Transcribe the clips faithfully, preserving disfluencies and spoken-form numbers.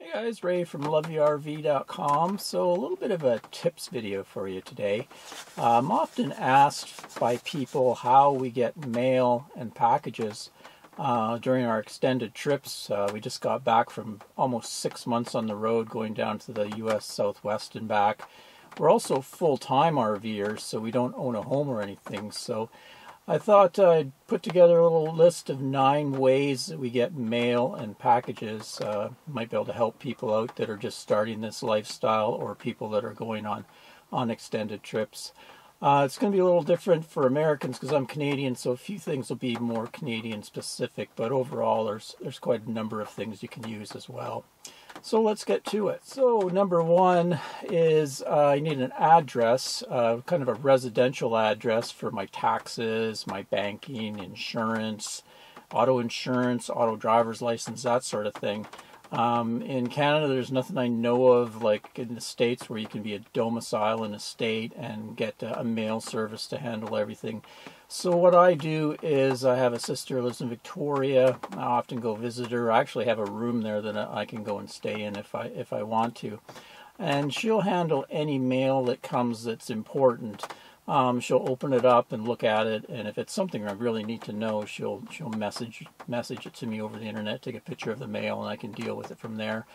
Hey guys, Ray from Love Your R V dot com. So a little bit of a tips video for you today. Uh, I'm often asked by people how we get mail and packages uh, during our extended trips. Uh, we just got back from almost six months on the road going down to the U S Southwest and back. We're also full-time RVers, so we don't own a home or anything. So I thought I'd put together a little list of nine ways that we get mail and packages. Uh, might be able to help people out that are just starting this lifestyle or people that are going on, on extended trips. Uh, it's going to be a little different for Americans because I'm Canadian, so a few things will be more Canadian specific, but overall there's, there's quite a number of things you can use as well. So let's get to it. So number one is uh, I need an address, uh, kind of a residential address for my taxes, my banking, insurance, auto insurance, auto driver's license, that sort of thing. Um, in Canada, there's nothing I know of like in the States where you can be a domicile in a state and get a mail service to handle everything. So what I do is I have a sister who lives in Victoria. I often go visit her. I actually have a room there that I can go and stay in if I if I want to. And she'll handle any mail that comes that's important. Um, she'll open it up and look at it, and if it's something I really need to know, she'll she'll message message it to me over the internet, take a picture of the mail, and I can deal with it from there.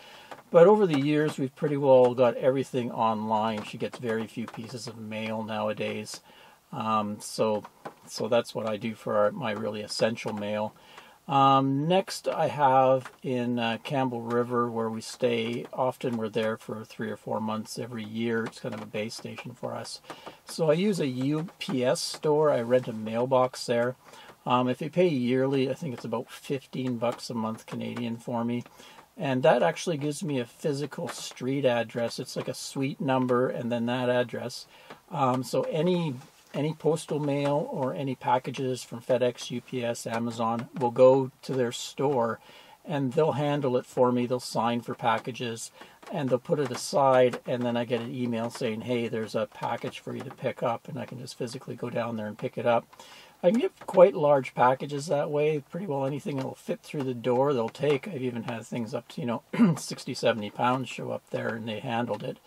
But over the years, we've pretty well got everything online. She gets very few pieces of mail nowadays. Um, so so that's what I do for our, my really essential mail. Um, next, I have in uh, Campbell River, where we stay. Often we're there for three or four months every year. It's kind of a base station for us. So I use a U P S store. I rent a mailbox there. Um, if you pay yearly, I think it's about fifteen bucks a month Canadian for me. And that actually gives me a physical street address. It's like a suite number and then that address. Um, so any... Any postal mail or any packages from FedEx, U P S, Amazon will go to their store and they'll handle it for me. They'll sign for packages and they'll put it aside, and then I get an email saying, hey, there's a package for you to pick up, and I can just physically go down there and pick it up. I can get quite large packages that way. Pretty well anything that will fit through the door they'll take. I've even had things up to, you know, sixty, seventy pounds show up there and they handled it.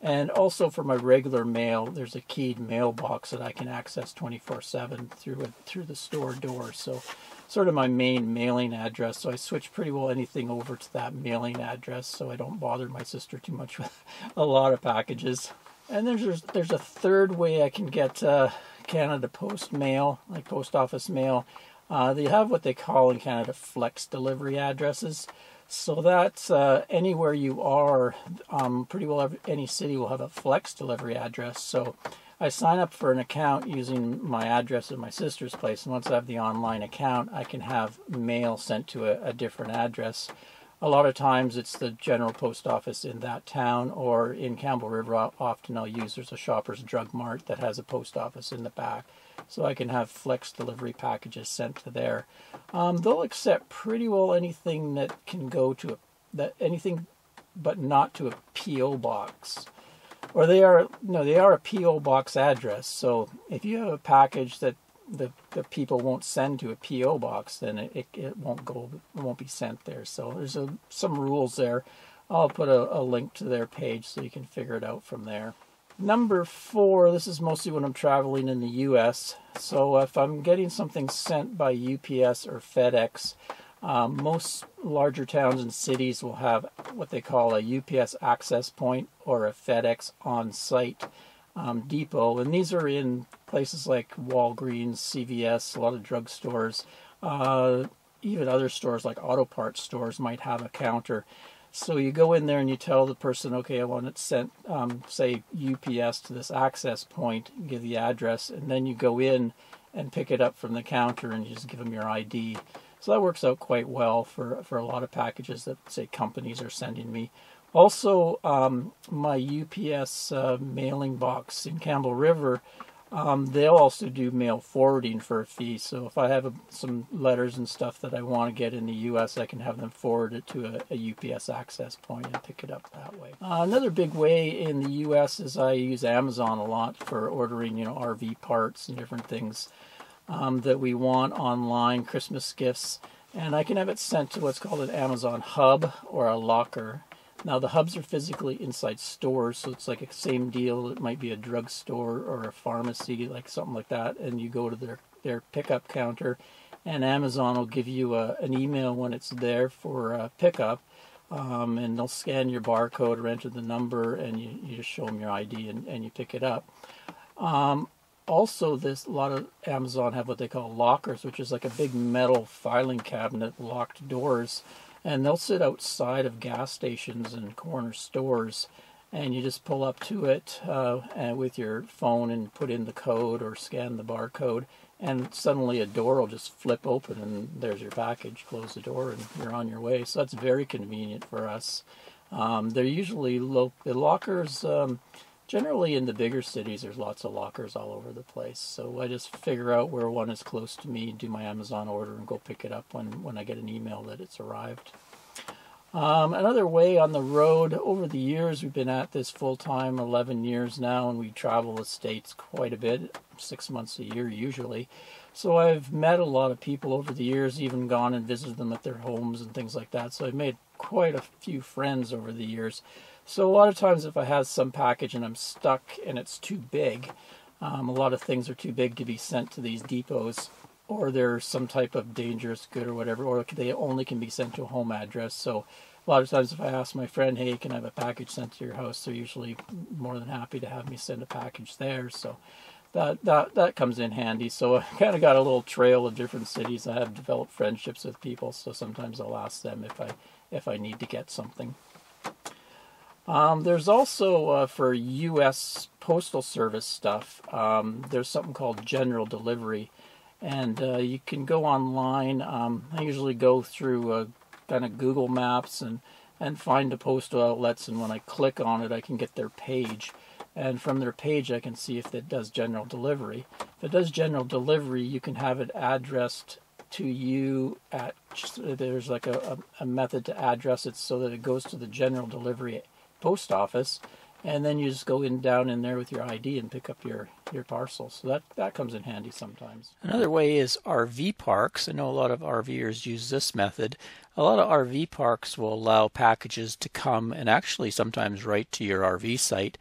And also for my regular mail, there's a keyed mailbox that I can access twenty-four seven through a, through the store door. So sort of my main mailing address. So I switch pretty well anything over to that mailing address so I don't bother my sister too much with a lot of packages. And there's, there's, there's a third way I can get uh, Canada Post mail, like post office mail. Uh, they have what they call in Canada flex delivery addresses. So that's uh, anywhere you are, um, pretty well every, any city will have a flex delivery address. So I sign up for an account using my address at my sister's place. And once I have the online account, I can have mail sent to a, a different address. A lot of times it's the general post office in that town, or in Campbell River often I'll use, there's a Shoppers Drug Mart that has a post office in the back. So I can have flex delivery packages sent to there. Um, they'll accept pretty well anything that can go to a, that anything, but not to a P O box. Or they are no, they are a P O box address. So if you have a package that the the people won't send to a P O box, then it it, it won't go, it won't be sent there. So there's a, some rules there. I'll put a, a link to their page so you can figure it out from there. Number four, this is mostly when I'm traveling in the U S. So if I'm getting something sent by U P S or FedEx, um, most larger towns and cities will have what they call a U P S access point or a FedEx on-site um, depot. And these are in places like Walgreens, C V S, a lot of drugstores, uh, even other stores like auto parts stores might have a counter. So you go in there and you tell the person, okay, I want it sent, um, say, U P S to this access point, give the address, and then you go in and pick it up from the counter and you just give them your I D. So that works out quite well for, for a lot of packages that, say, companies are sending me. Also, um, my U P S uh, mailing box in Campbell River, um, they'll also do mail forwarding for a fee. So if I have a, some letters and stuff that I want to get in the U S, I can have them forward it to a, a U P S access point and pick it up that way. Uh, another big way in the U S is I use Amazon a lot for ordering, you know, R V parts and different things um, that we want online, Christmas gifts. And I can have it sent to what's called an Amazon hub or a locker. Now the hubs are physically inside stores, so it's like a same deal. It might be a drugstore or a pharmacy, like something like that, and you go to their, their pickup counter, and Amazon will give you a, an email when it's there for uh, pickup, um, and they'll scan your barcode or enter the number, and you, you just show them your I D and, and you pick it up. Um, also, this a lot of Amazon have what they call lockers, which is like a big metal filing cabinet, locked doors. And they'll sit outside of gas stations and corner stores, and you just pull up to it uh, and with your phone and put in the code or scan the barcode, and suddenly a door will just flip open and there's your package. Close the door and you're on your way. So that's very convenient for us. Um, they're usually lo the lockers, um, generally in the bigger cities, there's lots of lockers all over the place. So I just figure out where one is close to me, do my Amazon order, and go pick it up when, when I get an email that it's arrived. Um, another way on the road, over the years, we've been at this full-time eleven years now, and we travel the States quite a bit, six months a year usually. So I've met a lot of people over the years, even gone and visited them at their homes and things like that. So I've made quite a few friends over the years. So a lot of times if I have some package and I'm stuck and it's too big, um, a lot of things are too big to be sent to these depots, or there's some type of dangerous good or whatever, or they only can be sent to a home address. So a lot of times if I ask my friend, hey, can I have a package sent to your house, they're usually more than happy to have me send a package there. So that, that, that comes in handy. So I kind of got a little trail of different cities. I have developed friendships with people, so sometimes I'll ask them if I, if I need to get something. Um, there's also, uh, for U S Postal Service stuff, um, there's something called general delivery. And uh, you can go online. Um, I usually go through uh, kind of Google Maps and, and find the postal outlets. And when I click on it, I can get their page. And from their page, I can see if it does general delivery. If it does general delivery, you can have it addressed to you at, there's like a, a method to address it so that it goes to the general delivery post office, and then you just go in down in there with your I D and pick up your your parcel. So that that comes in handy sometimes. Another way is R V parks. I know a lot of RVers use this method. A lot of R V parks will allow packages to come and actually sometimes right to your R V site.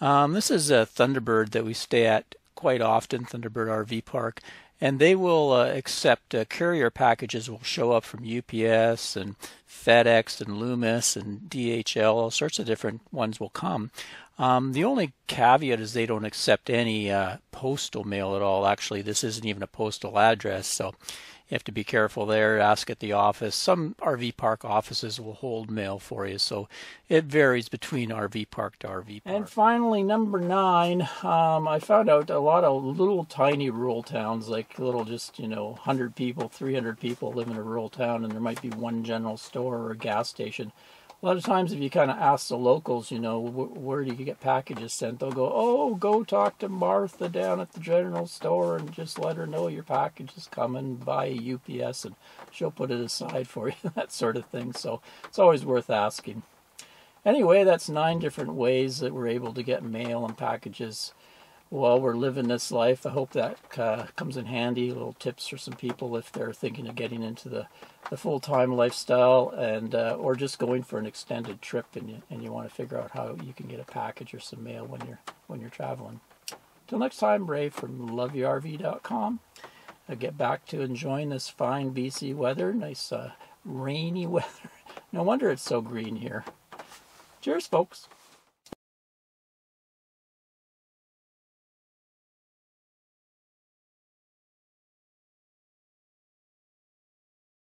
Um, this is a Thunderbird that we stay at quite often, Thunderbird R V park, and they will uh, accept uh, courier packages will show up from U P S and FedEx and Loomis and D H L, all sorts of different ones will come. Um, the only caveat is they don't accept any uh, postal mail at all. Actually, this isn't even a postal address, so you have to be careful there. Ask at the office. Some R V park offices will hold mail for you, so it varies between R V park to R V park. And finally, number nine, um, I found out a lot of little tiny rural towns, like little just, you know, one hundred people, three hundred people live in a rural town, and there might be one general store or a gas station. A lot of times if you kind of ask the locals, you know, wh where do you get packages sent, they'll go, oh, go talk to Martha down at the general store and just let her know your package is coming by U P S and she'll put it aside for you, that sort of thing. So it's always worth asking. Anyway, that's nine different ways that we're able to get mail and packages while we're living this life. I hope that uh, comes in handy, little tips for some people if they're thinking of getting into the the full-time lifestyle, and uh, or just going for an extended trip, and you, and you want to figure out how you can get a package or some mail when you're when you're traveling. Till next time, Ray from Love Your R V dot com. I get back to enjoying this fine B C weather, nice uh, rainy weather. No wonder it's so green here. Cheers, folks.